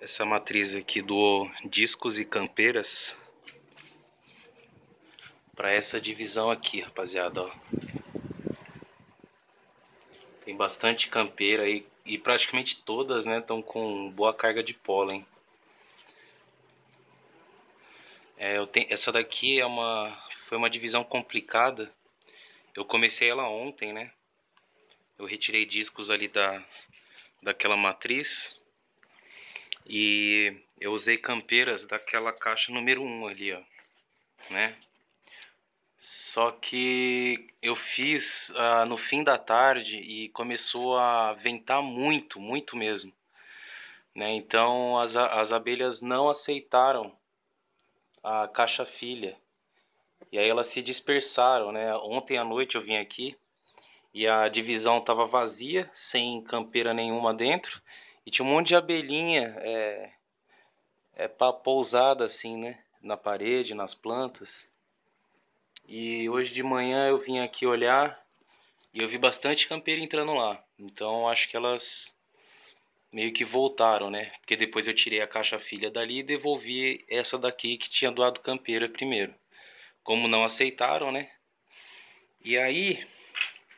Essa matriz aqui doou discos e campeiras para essa divisão aqui, rapaziada, ó. Tem bastante campeira aí e praticamente todas, né, estão com boa carga de pólen. Essa daqui é foi uma divisão complicada. Eu comecei ela ontem, né? Eu retirei discos ali daquela matriz e eu usei campeiras daquela caixa número 1 ali, ó, né? Só que eu fiz no fim da tarde e começou a ventar muito, muito mesmo, né? Então as abelhas não aceitaram a caixa filha e aí elas se dispersaram, né? Ontem à noite eu vim aqui e a divisão estava vazia, sem campeira nenhuma dentro, e tinha um monte de abelhinha pousada assim, né, na parede, nas plantas. E hoje de manhã eu vim aqui olhar e eu vi bastante campeira entrando lá. Então acho que elas meio que voltaram, né? Porque depois eu tirei a caixa filha dali e devolvi essa daqui que tinha doado campeira primeiro. Como não aceitaram, né? E aí,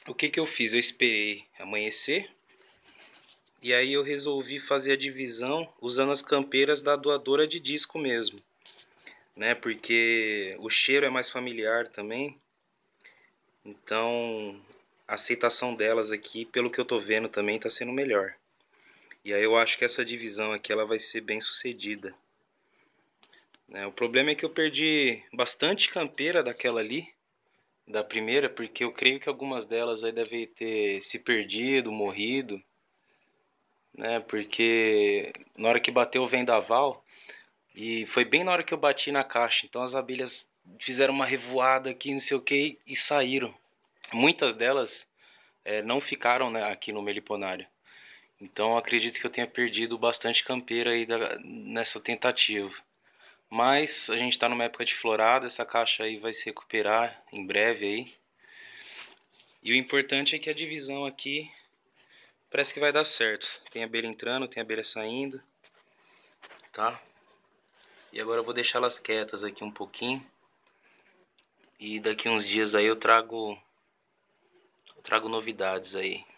o que eu fiz? Eu esperei amanhecer e aí eu resolvi fazer a divisão usando as campeiras da doadora de disco mesmo, né? Porque o cheiro é mais familiar também, então a aceitação delas aqui, pelo que eu tô vendo também, tá sendo melhor. E aí eu acho que essa divisão aqui ela vai ser bem sucedida, né? O problema é que eu perdi bastante campeira daquela ali, da primeira, porque eu creio que algumas delas aí devem ter se perdido, morrido, né? Porque na hora que bateu o vendaval, e foi bem na hora que eu bati na caixa, então as abelhas fizeram uma revoada aqui, não sei o que, e saíram. Muitas delas não ficaram, né, aqui no meliponário. Então eu acredito que eu tenha perdido bastante campeira aí nessa tentativa. Mas a gente está numa época de florada, essa caixa aí vai se recuperar em breve aí. E o importante é que a divisão aqui parece que vai dar certo. Tem abelha entrando, tem abelha saindo, tá? E agora eu vou deixar elas quietas aqui um pouquinho. E daqui uns dias aí eu trago novidades aí.